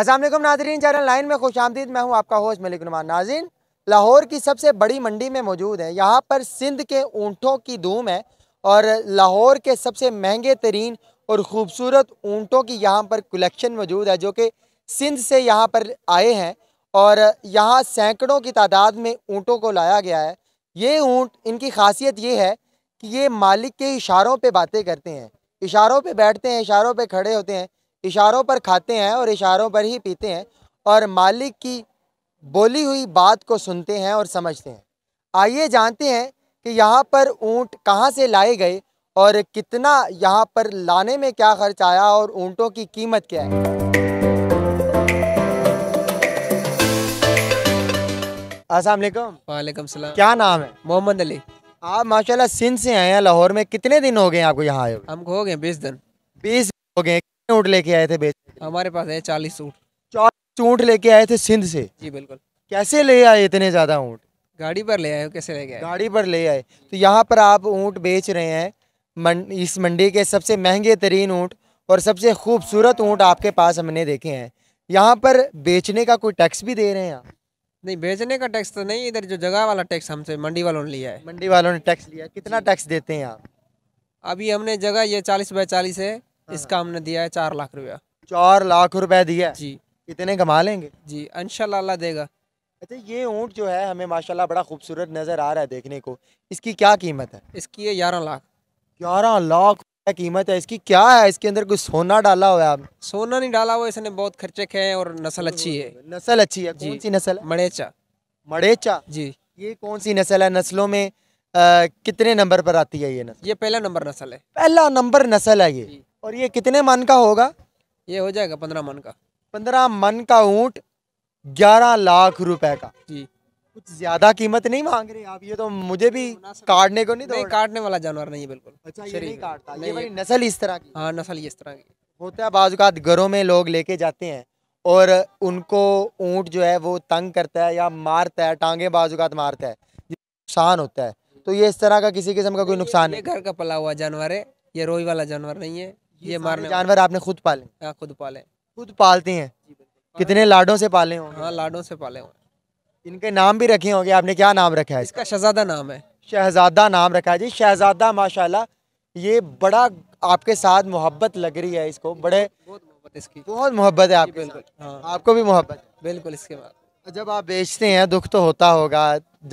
अस्सलाम वालेकुम नाज़रीन, चैनल लाइन में खुश आमदीद। मैं हूं आपका होस्ट मलिक नुमान। नाज़रीन, लाहौर की सबसे बड़ी मंडी में मौजूद है। यहां पर सिंध के ऊँटों की धूम है और लाहौर के सबसे महंगे तरीन और ख़ूबसूरत ऊँटों की यहाँ पर कलेक्शन मौजूद है जो कि सिंध से यहाँ पर आए हैं और यहाँ सैकड़ों की तादाद में ऊँटों को लाया गया है। ये ऊँट, इनकी खासियत ये है कि ये मालिक के इशारों पे बातें करते हैं, इशारों पे बैठते हैं, इशारों पे खड़े होते हैं, इशारों पर खाते हैं और इशारों पर ही पीते हैं और मालिक की बोली हुई बात को सुनते हैं और समझते हैं। आइए जानते हैं कि यहाँ पर ऊँट कहाँ से लाए गए और कितना यहाँ पर लाने में क्या खर्च आया और ऊँटों की कीमत क्या है। अस्सलाम वालेकुम। वालेकुम सलाम। क्या नाम है? मोहम्मद अली। आप माशाल्लाह सिंध से आए हैं लाहौर में, कितने दिन हो गए आपको यहाँ आए? हमको हो गए 20 दिन। 20 दिन हो गए। कितने ऊँट लेके आए थे बेचने? हमारे पास है 40 ऊँट। 40 ऊँट लेके आए थे सिंध से? जी बिल्कुल। कैसे ले आए इतने ज़्यादा ऊँट? गाड़ी पर ले आए। कैसे ले गए? गाड़ी पर ले आए। तो यहाँ पर आप ऊँट बेच रहे हैं, इस मंडी के सबसे महंगे तरीन ऊँट और सबसे खूबसूरत ऊँट आपके पास हमने देखे हैं। यहाँ पर बेचने का कोई टैक्स भी दे रहे हैं आप? नहीं, बेचने का टैक्स तो नहीं, इधर जो जगह वाला टैक्स हमसे मंडी वालों ने लिया है। मंडी वालों ने टैक्स लिया। कितना टैक्स देते हैं आप? अभी हमने जगह ये 40 बाय 40 है, इसका हमने दिया है 4 लाख रुपया। 4 लाख रुपया दिया है? जी। इतने कमा लेंगे? जी इंशाल्लाह, अल्लाह देगा। अच्छा, ये ऊँट जो है हमें माशाल्लाह बड़ा खूबसूरत नज़र आ रहा है देखने को, इसकी क्या कीमत है? इसकी है 11 लाख। 11 लाख रुपया कीमत है इसकी। क्या है इसके अंदर, कुछ सोना डाला हुआ है आप? सोना नहीं डाला हुआ, इसने बहुत खर्चे खाए और नस्ल अच्छी है। नस्ल अच्छी है? कौन सी नस्ल? मडेचा। मडेचा जी। ये कौन सी नस्ल है? नस्लों में कितने नंबर पर आती है ये नस्ल? ये पहला नंबर नस्ल है। पहला नंबर नस्ल है ये। और ये कितने मन का होगा? ये हो जाएगा 15 मन का। 15 मन का ऊँट 11 लाख रुपए का। जी, कुछ ज्यादा कीमत नहीं मांग रहे आप? ये तो मुझे भी काटने को नहीं, तो काटने वाला जानवर नहीं है बिल्कुल। अच्छा, ये नहीं काटता? नहीं, ये भाई नस्ल इस तरह की? हाँ, नस्ल इस तरह की होता है। बाज़ घरों में लोग लेके जाते हैं और उनको ऊँट जो है वो तंग करता है या मारता है, टांगे बाज़ात मारता है, नुकसान होता है। तो ये इस तरह का किसी किस्म का कोई नुकसान नहीं? घर का पला हुआ जानवर है ये, रोई वाला जानवर नहीं है ये। मारने जानवर आपने खुद पाले? हाँ, खुद पाले। खुद पालते हैं? कितने लाडों से पाले होंगे? हाँ, लाडों से पाले होंगे। इनके नाम भी रखे होंगे आपने? क्या नाम रखा है इसका? शहजादा नाम है। शहजादा नाम रखा है जी। शहजादा माशाल्लाह ये बड़ा आपके साथ मोहब्बत लग रही है इसको, बड़े बहुत मोहब्बत इसकी। बहुत मोहब्बत है आपके? बिल्कुल। हाँ, आपको भी मोहब्बत? बिल्कुल। इसके बाद जब आप बेचते हैं दुख तो होता होगा,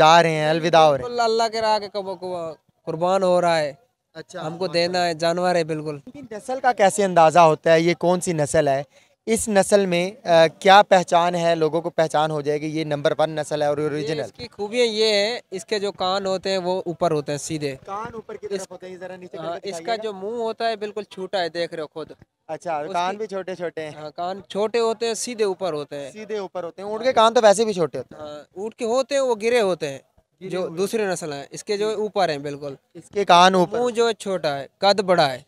जा रहे हैं, अलविदा हो रहे हैं, अल्लाह के राह के कुर्बान हो रहा है। अच्छा, हमको देना है जानवर है बिल्कुल। नस्ल का कैसे अंदाजा होता है, ये कौन सी नस्ल है? इस नस्ल में क्या पहचान है? लोगों को पहचान हो जाएगी ये नंबर 1 नस्ल है और ओरिजिनल। इसकी खूबियाँ ये है, इसके जो कान होते हैं वो ऊपर होते हैं सीधे। कान ऊपर की तरफ होते हैं, जरा नीचे। हाँ, इसका जो मुंह होता है बिल्कुल छोटा है, देख रहे हो खुद। अच्छा, कान भी छोटे छोटे हैं? हाँ, कान छोटे होते हैं, सीधे ऊपर होते हैं। सीधे ऊपर होते हैं। ऊँट के कान तो वैसे भी छोटे होते हैं। ऊँट के होते हैं वो गिरे होते हैं, जो दूसरे नस्ल है इसके जो ऊपर है बिल्कुल। इसके कान ऊपर, मुँह जो छोटा है, कद बड़ा है।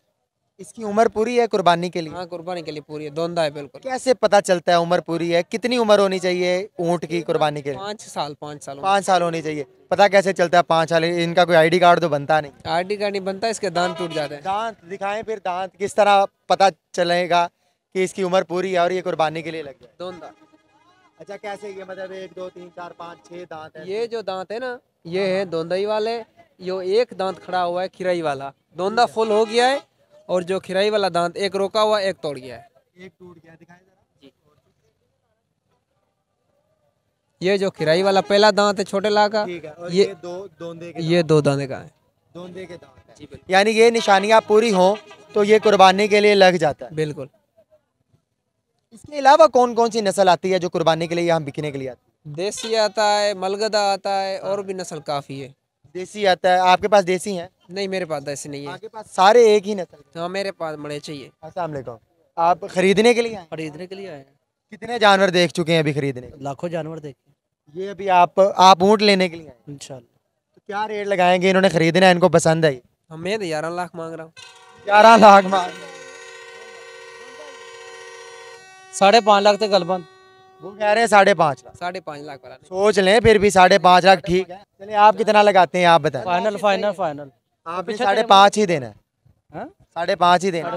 इसकी उम्र पूरी है कुर्बानी के लिए? हाँ, कुर्बानी के लिए पूरी है, दोंदा है बिल्कुल। कैसे पता चलता है उम्र पूरी है? कितनी उम्र होनी चाहिए ऊँट की कुर्बानी के लिए? 5 साल। 5 साल। 5 साल होनी चाहिए। पता कैसे चलता है 5 साल? इनका कोई आईडी कार्ड तो बनता नहीं? आईडी कार्ड नहीं बनता, इसके दांत टूट जाते हैं। दांत दिखाएं फिर, दांत किस तरह पता चलेगा कि इसकी उम्र पूरी है और ये कुर्बानी के लिए लग जाए? दोंदा। अच्छा, कैसे? ये मतलब 1 2 3 4 5 6 दांत है? ये जो दांत है ना ये है दोंदाई वाले। यो एक दांत खड़ा हुआ है खिराई वाला, दोंदा फुल हो गया है और जो खिराई वाला दांत एक रोका हुआ एक तोड़ गया है। एक टूट गया, दिखाएं जरा। ये जो खिराई वाला पहला दांत है छोटे ला का, ये दो दांत का है। दोंदे के दांत, यानी ये निशानियां पूरी हों तो ये कुर्बानी के लिए लग जाता है बिल्कुल। इसके अलावा कौन कौन सी नस्ल आती है जो कुर्बानी के लिए यहाँ बिकने के लिए आती है? देसी आता है, मलगदा आता है और भी नस्ल काफी है। देसी आता है? आपके पास देसी है? नहीं, मेरे पास देसी नहीं है। आपके पास सारे एक ही नस्ल? हाँ, मेरे पास मडेचा है। अस्सलाम वालेकुम। आप खरीदने के लिए आए? खरीदने के लिए आए। कितने जानवर देख चुके हैं अभी खरीदने? लाखों जानवर देखे। ये अभी आप ऊँट लेने के लिए आए? इंशाल्लाह। तो क्या रेट लगाएंगे, इन्होंने खरीदना है, इनको पसंद आई? हमें 11 लाख मांग रहा हूँ। 11 लाख मांग? 5.5 लाख थे गलबन, वो कह रहे हैं 5.5 लाख। 5.5 लाख वाला सोच लें फिर भी। 5.5 लाख ठीक है। चलिए, आप कितना लगाते हैं आप बताएं? Final final final. आप 5.5 ही देना है? 5.5 ही देना।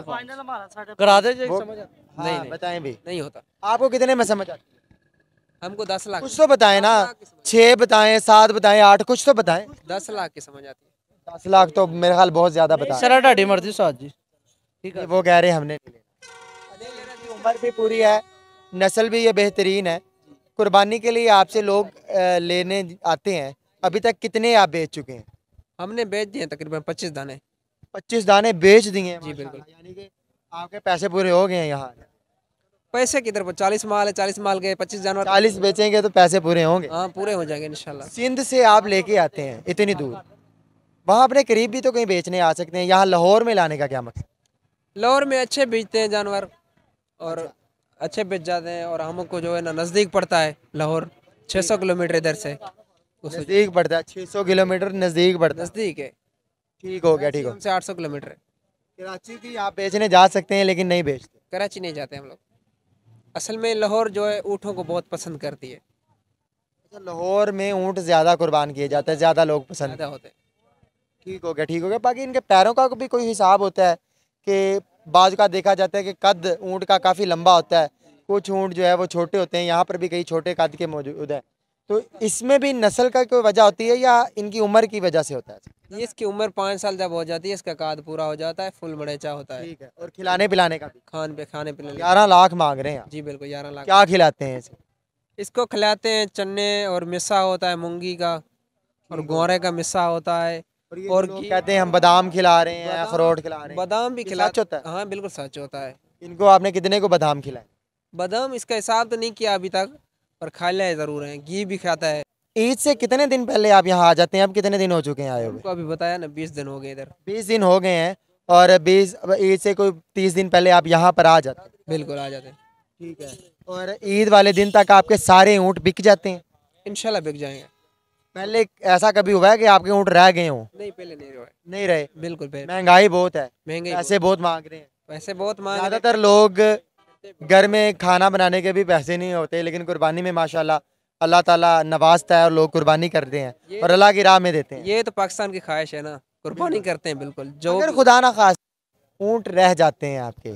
करा दे जो समझ नहीं बताएं भी नहीं होता। आपको कितने में समझ आती? हमको 10 लाख। कुछ तो बताएं ना, 6 बताएं, 7 बताएं, 8, कुछ तो बताएं। 10 लाख की समझ आती है। 10 लाख तो मेरे ख्याल बहुत ज्यादा बता। सर ढाडी मर्जी साहब जी, ठीक है वो कह रहे हैं हमने। उम्र भी पूरी है, नस्ल भी ये बेहतरीन है। कुर्बानी के लिए आपसे लोग लेने आते हैं। अभी तक कितने आप बेच चुके हैं? हमने बेच दिए तकरीबन 25 दाने। 25 दाने बेच दिए जी, बिल्कुल। यानी कि आपके पैसे पूरे हो गए हैं। यहाँ पैसे किधर पर? 40 माल है, 40 माल के 25 जानवर। 40 बेचेंगे तो पैसे पूरे होंगे। हाँ पूरे हो जाएंगे इंशाल्लाह। सिंध से आप लेके आते हैं इतनी दूर, वहाँ अपने करीब भी तो कहीं बेचने आ सकते हैं। यहाँ लाहौर में लाने का क्या मकसद? लाहौर में अच्छे बेचते हैं जानवर और अच्छे बेच जाते हैं, और हमको जो है ना नज़दीक पड़ता है लाहौर। 600 किलोमीटर इधर से नज़दीक पड़ता है। 600 किलोमीटर नज़दीक पड़ता है। नज़दीक है, ठीक हो गया, ठीक हो। 800 किलोमीटर है। कराची की आप बेचने जा सकते हैं लेकिन नहीं बेचते? कराची नहीं जाते हम लोग। असल में लाहौर जो है ऊँटों को बहुत पसंद करती है। अच्छा, लाहौर में ऊँट ज़्यादा कुर्बान किए जाते हैं, ज़्यादा लोग पसंद होते हैं। ठीक हो गया, ठीक हो गया। बाकी इनके पैरों का भी कोई हिसाब होता है कि बाज का देखा जाता है कि कद ऊँट का काफ़ी लंबा होता है, कुछ ऊँट जो है वो छोटे होते हैं। यहाँ पर भी कई छोटे कद के मौजूद हैं। तो इसमें भी नस्ल का कोई वजह होती है या इनकी उम्र की वजह से होता है? इसकी उम्र 5 साल जब हो जाती है इसका काद पूरा हो जाता है, फुल मड़ेचा होता है। ठीक है। और खिलाने पिलाने का भी? खाने पिलाने 11 लाख मांग रहे हैं जी, बिल्कुल 11 लाख। क्या खिलाते हैं इसे? इसको खिलाते हैं चने और मिसा होता है मूंगी का, और गौरे का मिसा होता है, और कहते हैं हम बादाम खिला रहे हैं, अखरोट खिला रहे हैं। बादाम भी खिलाते होता है? हाँ बिल्कुल सच होता है। इनको आपने कितने को बादाम खिलाए? बादाम इसका हिसाब तो नहीं किया अभी तक, पर खा ले जरूर है। घी भी खाता है। ईद से कितने दिन पहले आप यहाँ आ जाते हैं? अब कितने दिन हो चुके हैं आए हुए? अभी बताया ना 20 दिन हो गए इधर। 20 दिन हो गए हैं, और 20 ईद से कोई 30 दिन पहले आप यहाँ पर आ जाते हैं? बिल्कुल आ जाते हैं। ठीक है। और ईद वाले दिन तक आपके सारे ऊँट बिक जाते हैं? इंशाल्लाह बिक जाएंगे। पहले ऐसा कभी हुआ है कि आपके ऊँट रह गए हों? नहीं, पहले नहीं रहे बिल्कुल। महंगाई बहुत है, महंगाई पैसे बहुत मांग रहे हैं। पैसे बहुत मांग, ज़्यादातर लोग घर में खाना बनाने के भी पैसे नहीं होते, लेकिन कुर्बानी में माशाल्लाह अल्लाह ताला नवाजता है और लोग कुर्बानी करते हैं और अल्लाह की राह में देते हैं। ये तो पाकिस्तान की ख्वाहिश है ना, कुर्बानी करते हैं बिल्कुल। जो अगर खुदा ना खास ऊँट रह जाते हैं आपके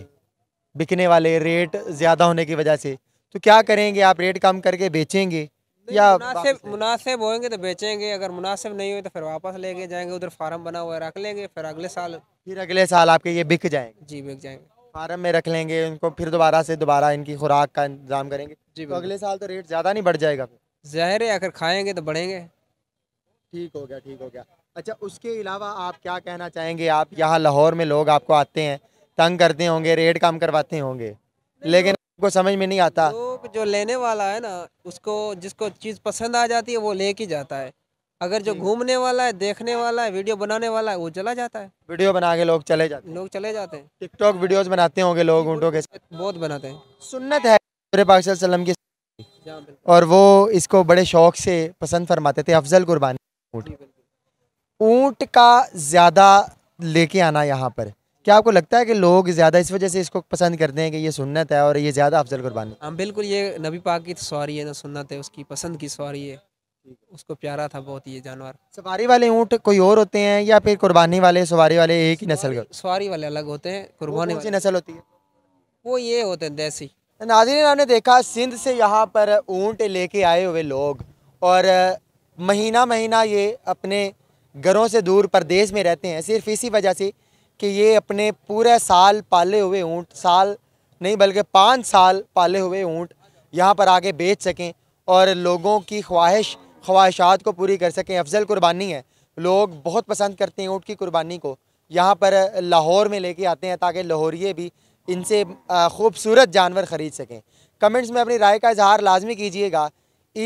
बिकने वाले, रेट ज़्यादा होने की वजह से, तो क्या करेंगे आप? रेट कम करके बेचेंगे या मुनासिब होंगे तो बेचेंगे, अगर मुनासिब नहीं हुए तो फिर वापस लेके जाएंगे। उधर फार्म बना हुआ है, रख लेंगे, फिर अगले साल आपके ये बिक जाएंगे जी, बिक जाएंगे। फार्म में रख लेंगे उनको, फिर दोबारा इनकी खुराक का इंतजाम करेंगे जी। तो अगले साल तो रेट ज़्यादा नहीं बढ़ जाएगा? ज़ाहिर है अगर खाएंगे तो बढ़ेंगे। ठीक हो गया, ठीक हो गया। अच्छा, उसके अलावा आप क्या कहना चाहेंगे? आप यहाँ लाहौर में लोग आपको आते हैं, तंग करते होंगे, रेट कम करवाते होंगे, लेकिन आपको समझ में नहीं आता। जो लेने वाला है ना उसको, जिसको चीज़ पसंद आ जाती है वो ले के जाता है। अगर जो घूमने वाला है, देखने वाला है, वीडियो बनाने वाला है, वो चला जाता है। वीडियो बना के लोग चले जाते हैं। टिकटॉक वीडियोस बनाते होंगे लोग ऊँटों के साथ? बहुत बनाते हैं। सुन्नत है पूरे पाक सल्लम की, और वो इसको बड़े शौक से पसंद फरमाते थे। अफजल कुर्बानी ऊँट का ज़्यादा लेके आना यहाँ पर, क्या आपको लगता है कि लोग ज़्यादा इस वजह से इसको पसंद करते हैं कि ये सुन्नत है और ये ज़्यादा अफजल कुर्बानी? हाँ बिल्कुल, ये नबी पाक की सवारी है ना, सुन्नत है, उसकी पसंद की सवारी है। उसको प्यारा था बहुत ये जानवर। सवारी वाले ऊँट कोई और होते हैं या फिर कुर्बानी वाले सवारी वाले एक ही नस्ल के? सवारी वाले अलग होते हैं, कुर्बानी वाली नस्ल होती है। वो ये होते हैं देसी। नाज़रीन, आपने देखा सिंध से यहाँ पर ऊँट लेके आए हुए लोग, और महीना महीना ये अपने घरों से दूर परदेश में रहते हैं, सिर्फ इसी वजह से कि ये अपने पूरे साल पाले हुए ऊँट, साल नहीं बल्कि 5 साल पाले हुए ऊँट यहाँ पर आके बेच सकें और लोगों की ख्वाहिशात को पूरी कर सकें। अफजल कुर्बानी है, लोग बहुत पसंद करते हैं ऊँट की कुर्बानी को। यहाँ पर लाहौर में लेके आते हैं ताकि लाहौरिये भी इनसे खूबसूरत जानवर ख़रीद सकें। कमेंट्स में अपनी राय का इजहार लाजमी कीजिएगा।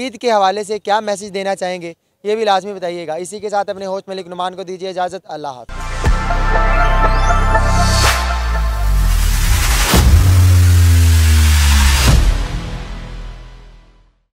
ईद के हवाले से क्या मैसेज देना चाहेंगे ये भी लाजमी बताइएगा। इसी के साथ अपने होस्ट मलिक नुमान को दीजिए इजाज़त। अल्लाह हाफ़िज़।